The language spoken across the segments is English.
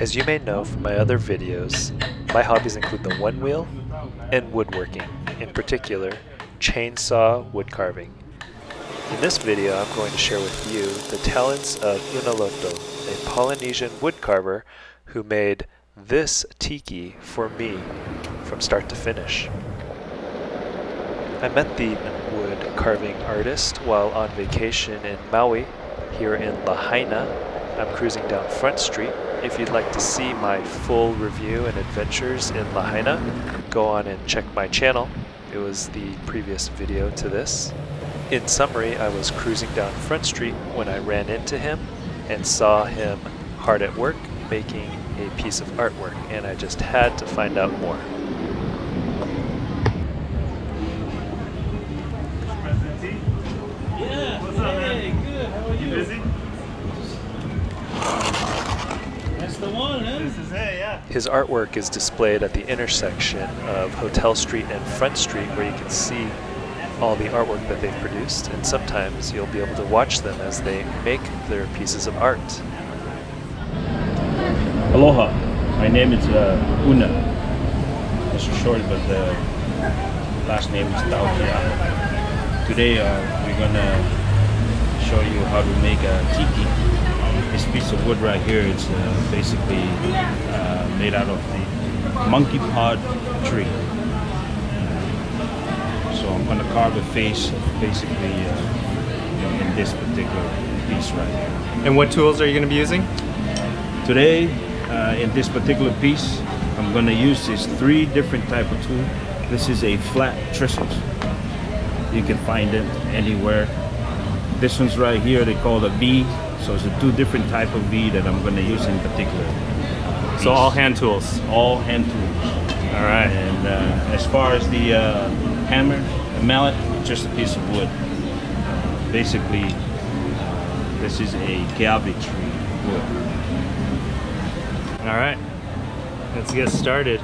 As you may know from my other videos, my hobbies include the one wheel and woodworking, in particular, chainsaw wood carving. In this video, I'm going to share with you the talents of Unaloto, a Polynesian wood carver who made this tiki for me from start to finish. I met the wood carving artist while on vacation in Maui, here in Lahaina. I'm cruising down Front Street. If you'd like to see my full review and adventures in Lahaina, go on and check my channel. It was the previous video to this. In summary, I was cruising down Front Street when I ran into him and saw him hard at work making a piece of artwork, and I just had to find out more. Yeah, what's up, man? Hey, good, how are you? Busy? That's the one, huh? This is it, yeah. His artwork is displayed at the intersection of Hotel Street and Front Street, where you can see all the artwork that they've produced, and sometimes you'll be able to watch them as they make their pieces of art. Aloha, my name is Una. It's short, but the last name is Taukia. Today we're gonna show you how to make a tiki. This piece of wood right here is basically made out of the monkey pod tree. So I'm going to carve a face basically in this particular piece right here. And what tools are you going to be using? Today, in this particular piece, I'm going to use these three different type of tool. This is a flat trissels. You can find it anywhere. This one's right here, they call it a V. So it's a two different type of V that I'm going to use in particular. So all hand tools? All hand tools. All right. And as far as the hammer, a mallet, just a piece of wood. Basically, this is a keawe tree wood. All right, let's get started.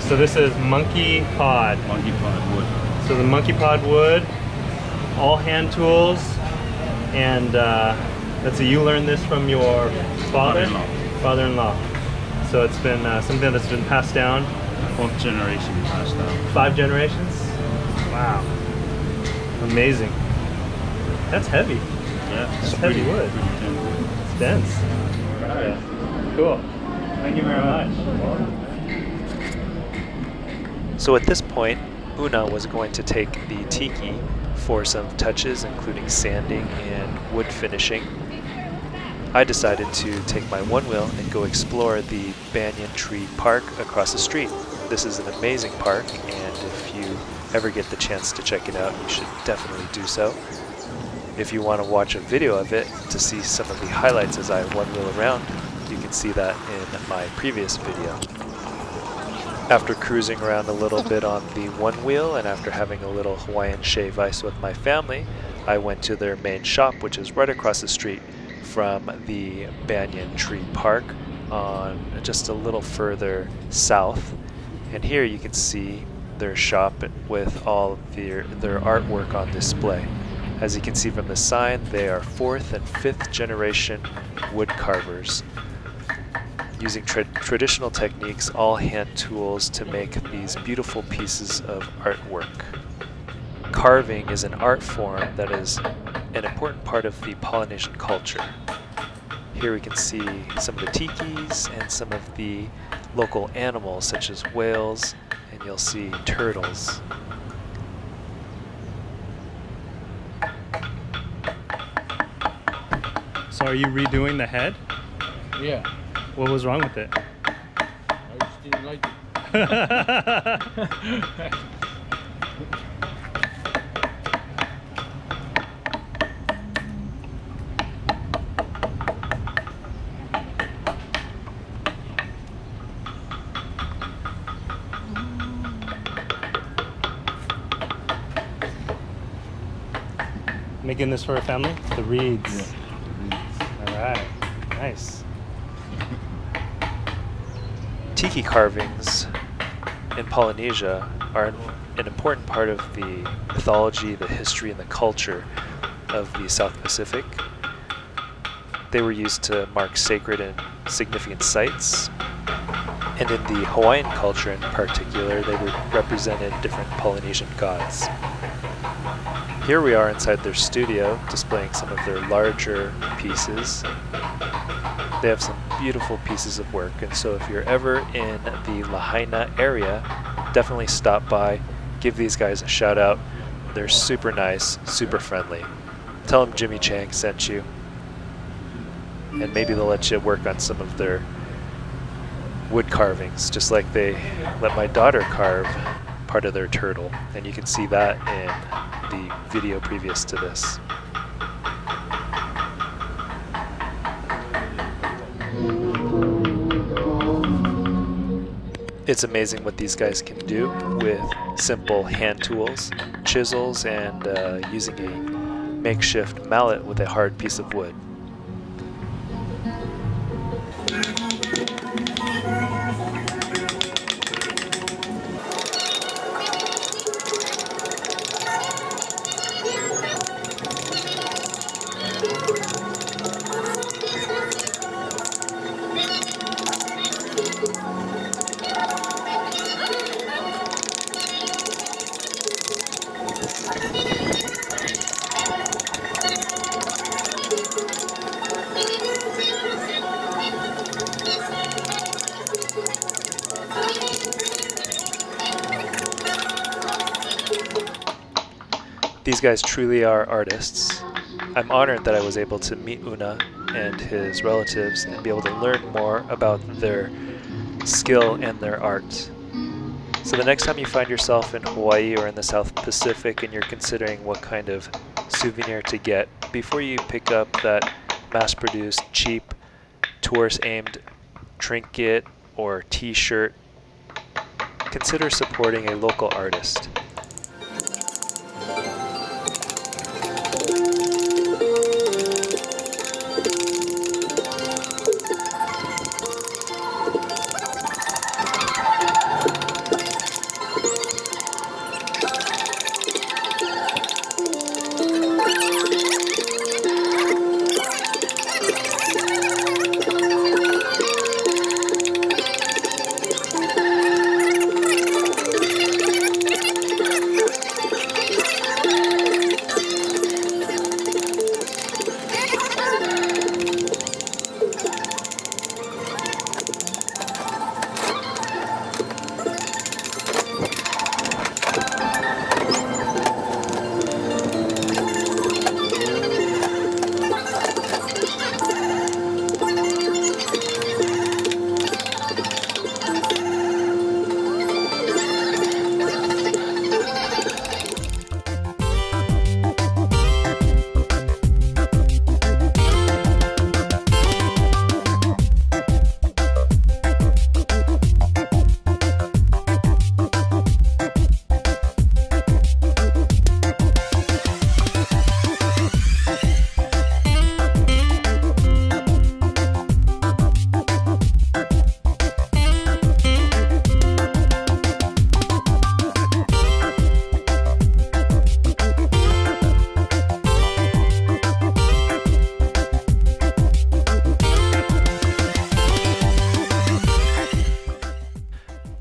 So this is monkey pod. Monkey pod wood. So the monkey pod wood, all hand tools, and that's you learned this from your father? Father-in-law. So it's been something that's been passed down. Fourth generation passed down. 5 generations? Wow. Amazing. That's heavy. Yeah. That's heavy wood. It's dense. Right. Yeah. Cool. Thank you very much. So at this point, Una was going to take the tiki for some touches, including sanding and wood finishing. I decided to take my one wheel and go explore the Banyan Tree Park across the street. This is an amazing park, and if you ever get the chance to check it out, you should definitely do so. If you want to watch a video of it to see some of the highlights as I one wheel around, you can see that in my previous video. After cruising around a little bit on the one wheel and after having a little Hawaiian shave ice with my family, I went to their main shop, which is right across the street from the Banyan Tree Park, on just a little further south. And here you can see their shop with all of their artwork on display. As you can see from the sign, they are 4th and 5th generation wood carvers, using traditional techniques, all hand tools, to make these beautiful pieces of artwork. Carving is an art form that is an important part of the Polynesian culture. Here we can see some of the tikis and some of the local animals such as whales, and you'll see turtles. So are you redoing the head? Yeah. What was wrong with it? I just didn't like it. Making this for our family? The reeds. Yeah. All right, nice. Tiki carvings in Polynesia are an important part of the mythology, the history, and the culture of the South Pacific. They were used to mark sacred and significant sites. And in the Hawaiian culture in particular, they represented different Polynesian gods. Here we are inside their studio, displaying some of their larger pieces. They have some beautiful pieces of work, and so if you're ever in the Lahaina area, definitely stop by, give these guys a shout out. They're super nice, super friendly. Tell them Jimmy Chang sent you, and maybe they'll let you work on some of their wood carvings, just like they let my daughter carve part of their turtle, and you can see that in the video previous to this. It's amazing what these guys can do with simple hand tools, chisels, and using a makeshift mallet with a hard piece of wood. These guys truly are artists. I'm honored that I was able to meet Una and his relatives and be able to learn more about their skill and their art. So the next time you find yourself in Hawaii or in the South Pacific and you're considering what kind of souvenir to get, before you pick up that mass-produced, cheap, tourist-aimed trinket or t-shirt, consider supporting a local artist.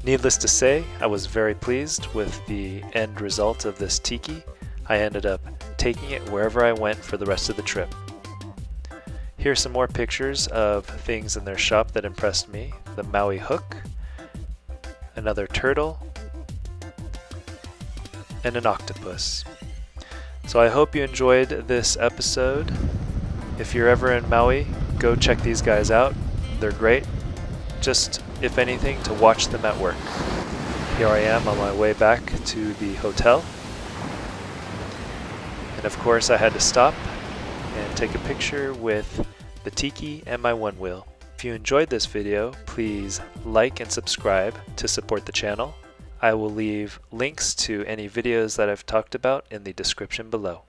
Needless to say, I was very pleased with the end result of this tiki. I ended up taking it wherever I went for the rest of the trip. Here's some more pictures of things in their shop that impressed me. The Maui hook, another turtle, and an octopus. So I hope you enjoyed this episode. If you're ever in Maui, go check these guys out. They're great. Just, if anything, to watch them at work. Here I am on my way back to the hotel. And of course I had to stop and take a picture with the tiki and my one wheel. If you enjoyed this video, please like and subscribe to support the channel. I will leave links to any videos that I've talked about in the description below.